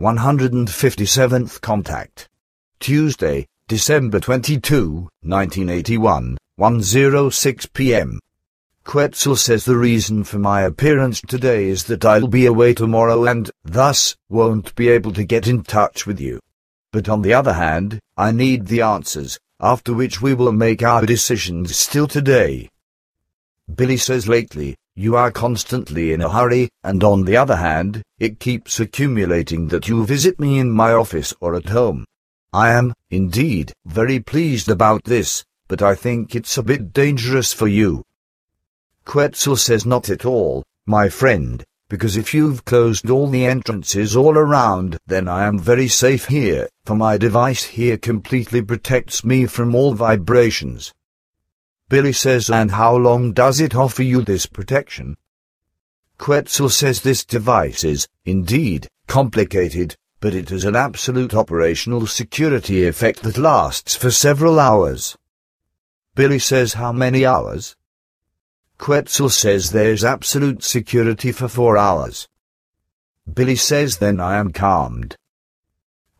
157th Contact. Tuesday, December 22, 1981, 1:06 p.m. Quetzal says the reason for my appearance today is that I'll be away tomorrow and, thus, won't be able to get in touch with you. But on the other hand, I need the answers, after which we will make our decisions still today. Billy says lately, you are constantly in a hurry, and on the other hand, it keeps accumulating that you visit me in my office or at home. I am, indeed, very pleased about this, but I think it's a bit dangerous for you. Quetzal says not at all, my friend, because if you've closed all the entrances all around, then I am very safe here, for my device here completely protects me from all vibrations. Billy says, and how long does it offer you this protection? Quetzal says this device is, indeed, complicated, but it has an absolute operational security effect that lasts for several hours. Billy says, how many hours? Quetzal says there's absolute security for 4 hours. Billy says, then I am calmed.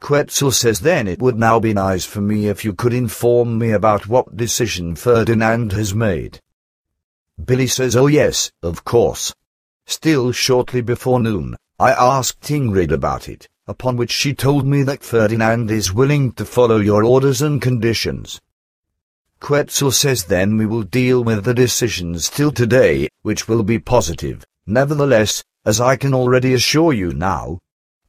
Quetzal says, then it would now be nice for me if you could inform me about what decision Ferdinand has made. Billy says, oh yes, of course. Still shortly before noon, I asked Ingrid about it, upon which she told me that Ferdinand is willing to follow your orders and conditions. Quetzal says, then we will deal with the decision still today, which will be positive, nevertheless, as I can already assure you now.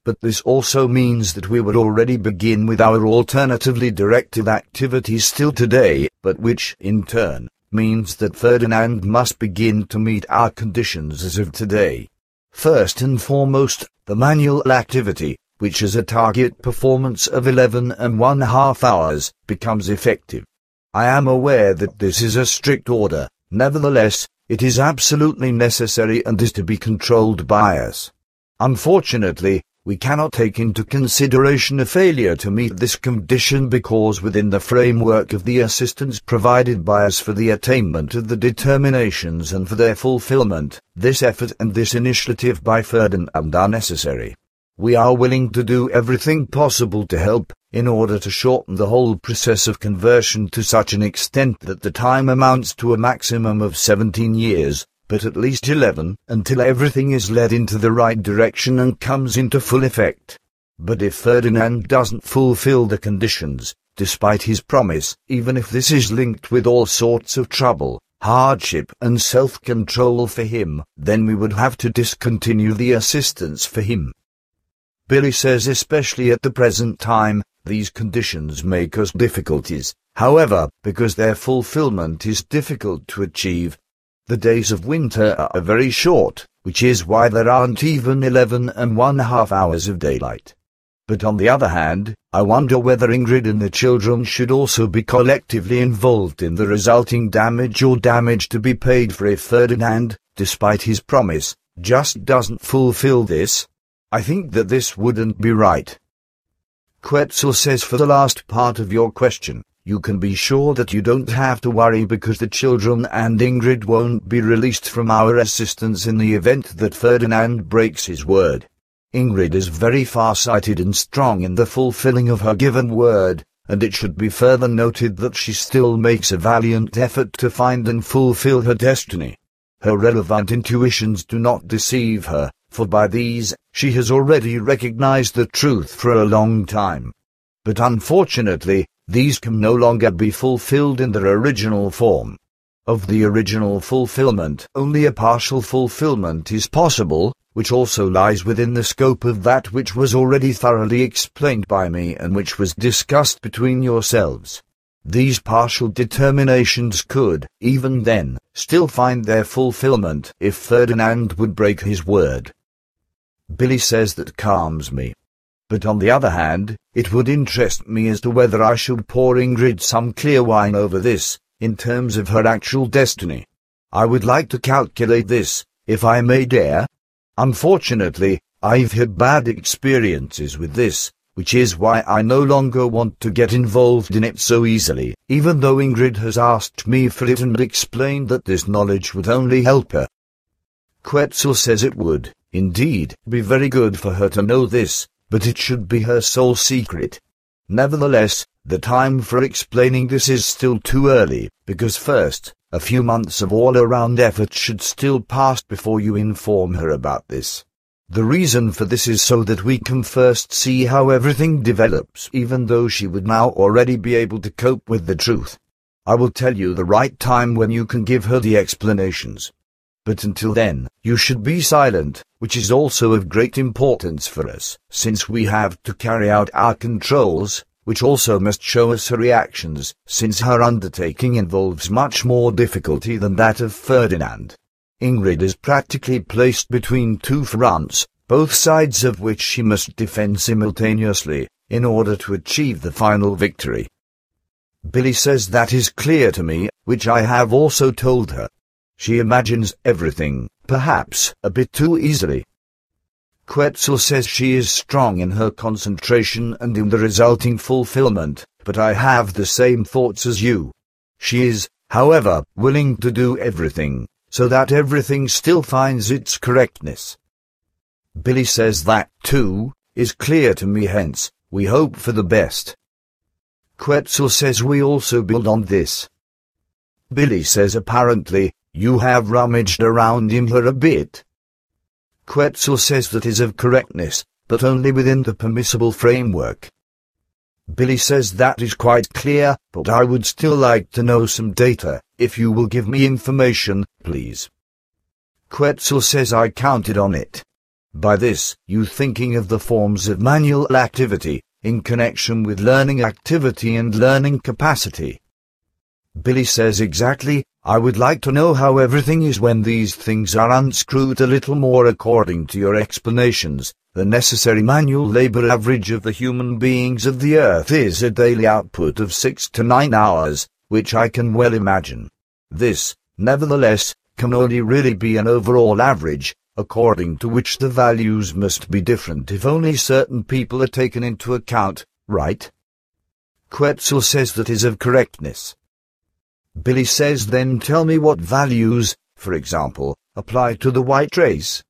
But this also means that we would already begin with our alternatively directed activities still today, but which, in turn, means that Ferdinand must begin to meet our conditions as of today. First and foremost, the manual activity, which is a target performance of 11½ hours, becomes effective. I am aware that this is a strict order, nevertheless, it is absolutely necessary and is to be controlled by us. Unfortunately, we cannot take into consideration a failure to meet this condition because within the framework of the assistance provided by us for the attainment of the determinations and for their fulfillment, this effort and this initiative by Ferdinand are necessary. We are willing to do everything possible to help, in order to shorten the whole process of conversion to such an extent that the time amounts to a maximum of 17 years. But at least 11, until everything is led into the right direction and comes into full effect. But if Ferdinand doesn't fulfill the conditions, despite his promise, even if this is linked with all sorts of trouble, hardship and self-control for him, then we would have to discontinue the assistance for him. Billy says especially at the present time, these conditions may cause difficulties, however, because their fulfillment is difficult to achieve. The days of winter are very short, which is why there aren't even 11½ hours of daylight. But on the other hand, I wonder whether Ingrid and the children should also be collectively involved in the resulting damage or damage to be paid for if Ferdinand, despite his promise, just doesn't fulfill this. I think that this wouldn't be right. Quetzal says for the last part of your question, you can be sure that you don't have to worry because the children and Ingrid won't be released from our assistance in the event that Ferdinand breaks his word. Ingrid is very far-sighted and strong in the fulfilling of her given word, and it should be further noted that she still makes a valiant effort to find and fulfill her destiny. Her relevant intuitions do not deceive her, for by these, she has already recognized the truth for a long time. But unfortunately, these can no longer be fulfilled in their original form. Of the original fulfillment, only a partial fulfillment is possible, which also lies within the scope of that which was already thoroughly explained by me and which was discussed between yourselves. These partial determinations could, even then, still find their fulfillment if Ferdinand would break his word. Billy says that calms me. But on the other hand, it would interest me as to whether I should pour Ingrid some clear wine over this, in terms of her actual destiny. I would like to calculate this, if I may dare. Unfortunately, I've had bad experiences with this, which is why I no longer want to get involved in it so easily, even though Ingrid has asked me for it and explained that this knowledge would only help her. Quetzal says it would, indeed, be very good for her to know this, but it should be her sole secret. Nevertheless, the time for explaining this is still too early, because first, a few months of all-around effort should still pass before you inform her about this. The reason for this is so that we can first see how everything develops, even though she would now already be able to cope with the truth. I will tell you the right time when you can give her the explanations. But until then, you should be silent, which is also of great importance for us, since we have to carry out our controls, which also must show us her reactions, since her undertaking involves much more difficulty than that of Ferdinand. Ingrid is practically placed between two fronts, both sides of which she must defend simultaneously, in order to achieve the final victory. Billy says that is clear to me, which I have also told her. She imagines everything, perhaps, a bit too easily. Quetzal says she is strong in her concentration and in the resulting fulfillment, but I have the same thoughts as you. She is, however, willing to do everything, so that everything still finds its correctness. Billy says that, too, is clear to me, hence, we hope for the best. Quetzal says we also build on this. Billy says apparently, you have rummaged around in her a bit. Quetzal says that is of correctness, but only within the permissible framework. Billy says that is quite clear, but I would still like to know some data, if you will give me information, please. Quetzal says I counted on it. By this, you thinking of the forms of manual activity, in connection with learning activity and learning capacity. Billy says exactly, I would like to know how everything is when these things are unscrewed a little more according to your explanations. The necessary manual labor average of the human beings of the earth is a daily output of 6 to 9 hours, which I can well imagine. This, nevertheless, can only really be an overall average, according to which the values must be different if only certain people are taken into account, right? Quetzal says that is of correctness. Billy says then tell me what values, for example, apply to the white race.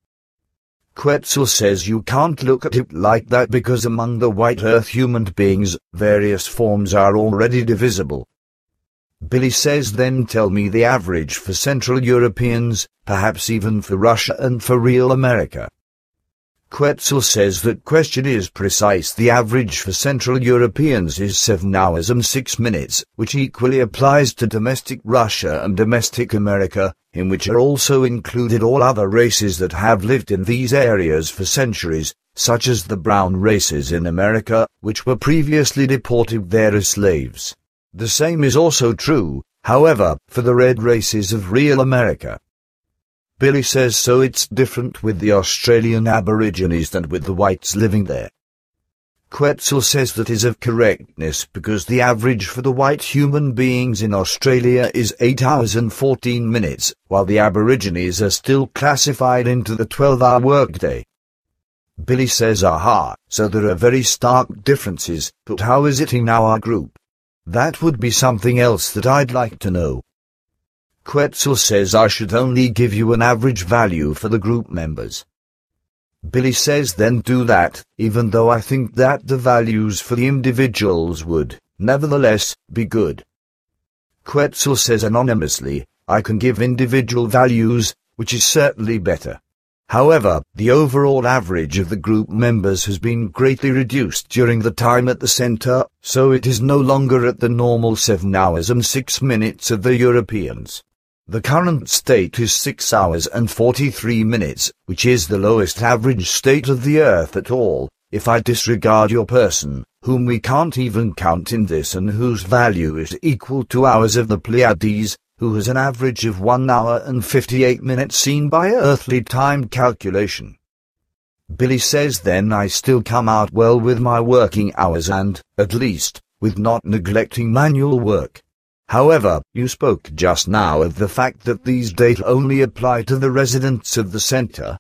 Quetzal says you can't look at it like that because among the white earth human beings, various forms are already divisible. Billy says then tell me the average for Central Europeans, perhaps even for Russia and for real America. Quetzal says that question is precise. The average for Central Europeans is 7 hours and 6 minutes, which equally applies to domestic Russia and domestic America, in which are also included all other races that have lived in these areas for centuries, such as the brown races in America, which were previously deported there as slaves. The same is also true, however, for the red races of real America. Billy says so it's different with the Australian Aborigines than with the whites living there. Quetzal says that is of correctness because the average for the white human beings in Australia is 8 hours and 14 minutes, while the Aborigines are still classified into the 12-hour workday. Billy says aha, so there are very stark differences, but how is it in our group? That would be something else that I'd like to know. Quetzal says I should only give you an average value for the group members. Billy says then do that, even though I think that the values for the individuals would, nevertheless, be good. Quetzal says anonymously, I can give individual values, which is certainly better. However, the overall average of the group members has been greatly reduced during the time at the center, so it is no longer at the normal 7 hours and 6 minutes of the Europeans. The current state is 6 hours and 43 minutes, which is the lowest average state of the earth at all, if I disregard your person, whom we can't even count in this and whose value is equal to ours of the Pleiades, who has an average of 1 hour and 58 minutes seen by earthly time calculation. Billy says then I still come out well with my working hours and, at least, with not neglecting manual work. However, you spoke just now of the fact that these data only apply to the residents of the center.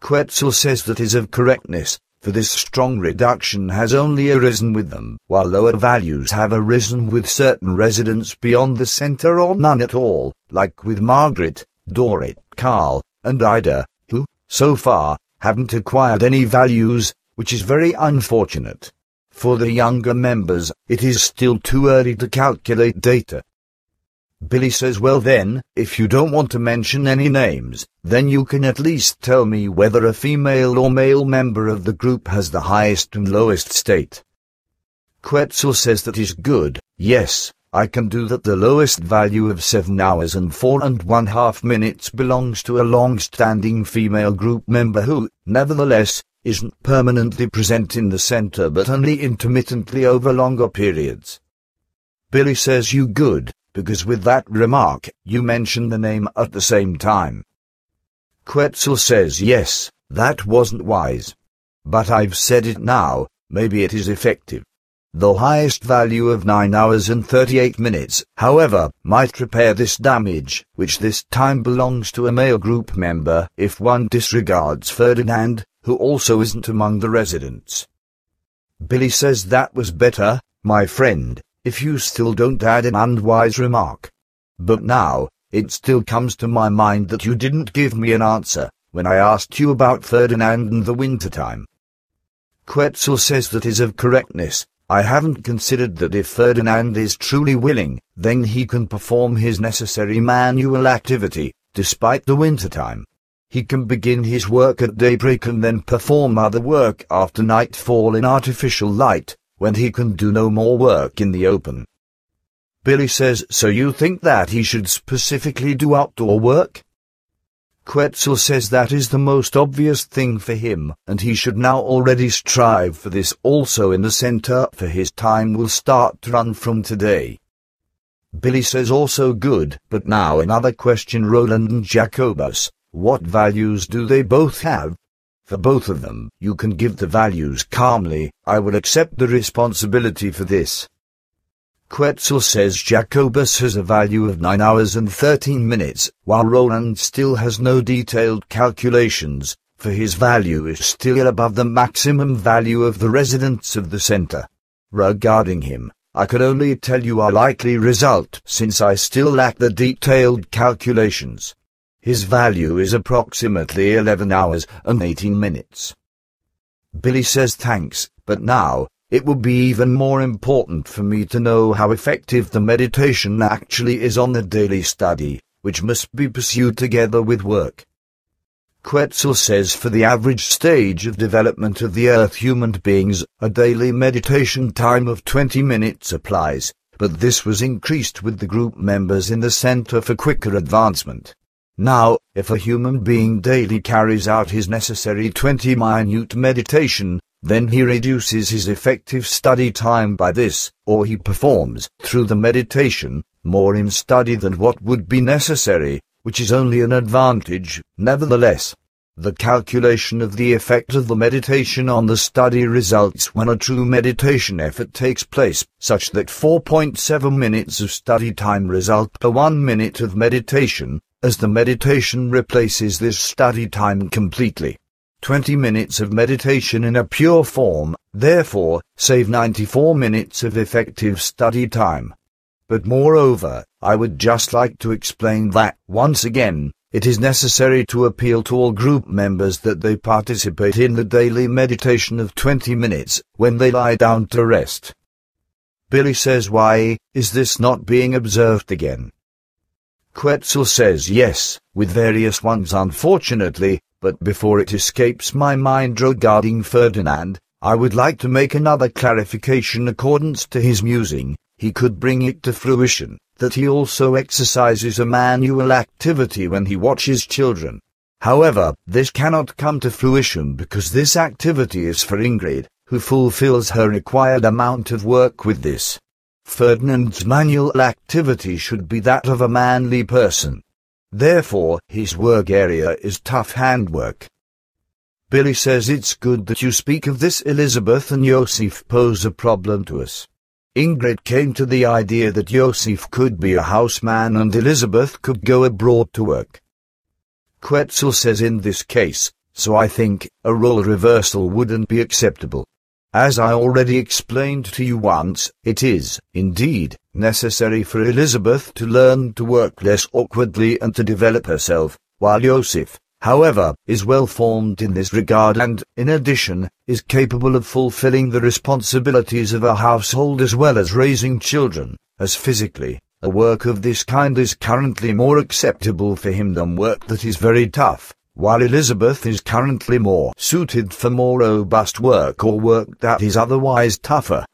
Quetzal says that is of correctness, for this strong reduction has only arisen with them, while lower values have arisen with certain residents beyond the center or none at all, like with Margaret, Dorit, Karl, and Ida, who, so far, haven't acquired any values, which is very unfortunate. For the younger members, it is still too early to calculate data. Billy says, well then, if you don't want to mention any names, then you can at least tell me whether a female or male member of the group has the highest and lowest state. Quetzal says that is good, yes, I can do that. The lowest value of 7 hours and 4 and 1/2 minutes belongs to a long-standing female group member who, nevertheless, isn't permanently present in the center but only intermittently over longer periods. Billy says you good, because with that remark, you mention the name at the same time. Quetzal says yes, that wasn't wise. But I've said it now, maybe it is effective. The highest value of 9 hours and 38 minutes, however, might repair this damage, which this time belongs to a male group member, if one disregards Ferdinand, who also isn't among the residents. Billy says that was better, my friend, if you still don't add an unwise remark. But now, it still comes to my mind that you didn't give me an answer, when I asked you about Ferdinand and the wintertime. Quetzal says that is of correctness, I haven't considered that if Ferdinand is truly willing, then he can perform his necessary manual activity, despite the wintertime. He can begin his work at daybreak and then perform other work after nightfall in artificial light, when he can do no more work in the open. Billy says, so you think that he should specifically do outdoor work? Quetzal says that is the most obvious thing for him, and he should now already strive for this also in the center, for his time will start to run from today. Billy says also good, but now another question. Roland and Jacobus, what values do they both have? For both of them, you can give the values calmly, I will accept the responsibility for this. Quetzal says Jacobus has a value of 9 hours and 13 minutes, while Roland still has no detailed calculations, for his value is still above the maximum value of the residents of the center. Regarding him, I could only tell you a likely result since I still lack the detailed calculations. His value is approximately 11 hours and 18 minutes. Billy says thanks, but now, it will be even more important for me to know how effective the meditation actually is on the daily study, which must be pursued together with work. Quetzal says for the average stage of development of the earth human beings, a daily meditation time of 20 minutes applies, but this was increased with the group members in the center for quicker advancement. Now, if a human being daily carries out his necessary 20 minute meditation, then he reduces his effective study time by this, or he performs, through the meditation, more in study than what would be necessary, which is only an advantage. Nevertheless, the calculation of the effect of the meditation on the study results when a true meditation effort takes place, such that 4.7 minutes of study time result per 1 minute of meditation, as the meditation replaces this study time completely. 20 minutes of meditation in a pure form, therefore, save 94 minutes of effective study time. But moreover, I would just like to explain that, once again, it is necessary to appeal to all group members that they participate in the daily meditation of 20 minutes, when they lie down to rest. Billy says, why is this not being observed again? Quetzal says yes, with various ones unfortunately, but before it escapes my mind regarding Ferdinand, I would like to make another clarification. Accordance to his musing, he could bring it to fruition, that he also exercises a manual activity when he watches children. However, this cannot come to fruition because this activity is for Ingrid, who fulfills her required amount of work with this. Ferdinand's manual activity should be that of a manly person. Therefore, his work area is tough handwork. Billy says it's good that you speak of this. Elizabeth and Yosef pose a problem to us. Ingrid came to the idea that Yosef could be a houseman and Elizabeth could go abroad to work. Quetzal says in this case, so I think, a role reversal wouldn't be acceptable. As I already explained to you once, it is, indeed, necessary for Elizabeth to learn to work less awkwardly and to develop herself, while Yosef, however, is well-formed in this regard and, in addition, is capable of fulfilling the responsibilities of a household as well as raising children, as physically, a work of this kind is currently more acceptable for him than work that is very tough, while Elizabeth is currently more suited for more robust work or work that is otherwise tougher.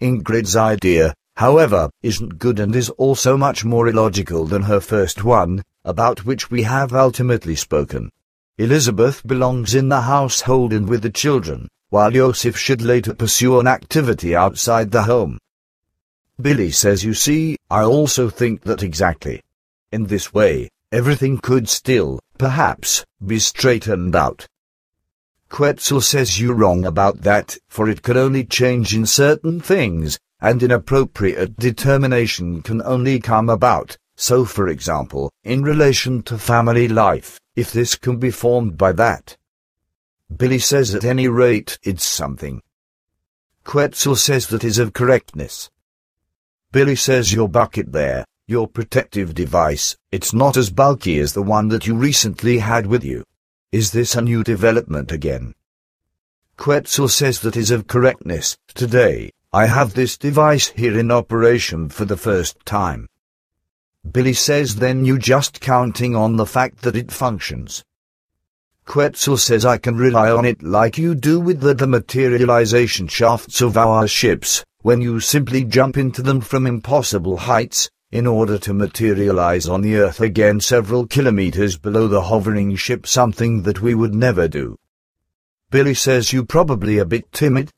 Ingrid's idea, however, isn't good and is also much more illogical than her first one, about which we have ultimately spoken. Elizabeth belongs in the household and with the children, while Yosef should later pursue an activity outside the home. Billy says, you see, I also think that exactly. In this way, everything could still, perhaps, be straightened out. Quetzal says you're wrong about that, for it can only change in certain things, and an appropriate determination can only come about. So for example, in relation to family life, if this can be formed by that. Billy says at any rate it's something. Quetzal says that is of correctness. Billy says your bucket there, your protective device, it's not as bulky as the one that you recently had with you. Is this a new development again? Quetzal says that is of correctness. Today, I have this device here in operation for the first time. Billy says then you just counting on the fact that it functions. Quetzal says I can rely on it like you do with the materialization shafts of our ships, when you simply jump into them from impossible heights, in order to materialize on the earth again several kilometers below the hovering ship, something that we would never do. Billy says you probably a bit timid.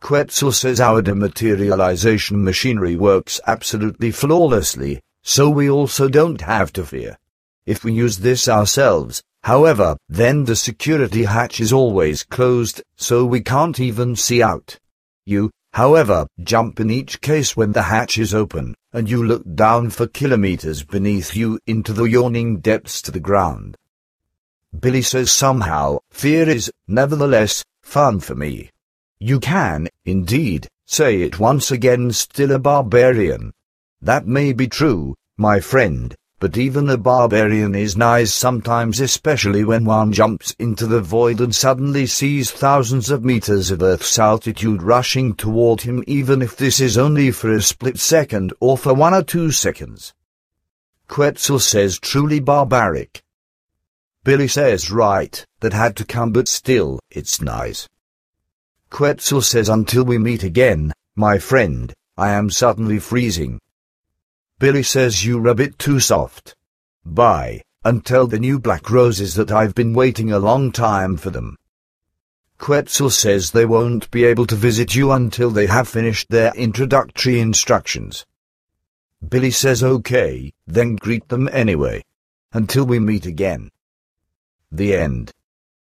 Quetzal says our dematerialization machinery works absolutely flawlessly, so we also don't have to fear. If we use this ourselves, however, then the security hatch is always closed, so we can't even see out. You, however, jump in each case when the hatch is open, and you look down for kilometers beneath you into the yawning depths to the ground. Billy says somehow, fear is, nevertheless, fun for me. You can, indeed, say it once again, still a barbarian. That may be true, my friend, but even a barbarian is nice sometimes, especially when one jumps into the void and suddenly sees thousands of meters of Earth's altitude rushing toward him, even if this is only for a split second or for 1 or 2 seconds. Quetzal says truly barbaric. Billy says right, that had to come, but still, it's nice. Quetzal says until we meet again, my friend, I am suddenly freezing. Billy says you're a bit too soft. Bye, until the new black roses that I've been waiting a long time for them. Quetzal says they won't be able to visit you until they have finished their introductory instructions. Billy says okay, then greet them anyway. Until we meet again. The end.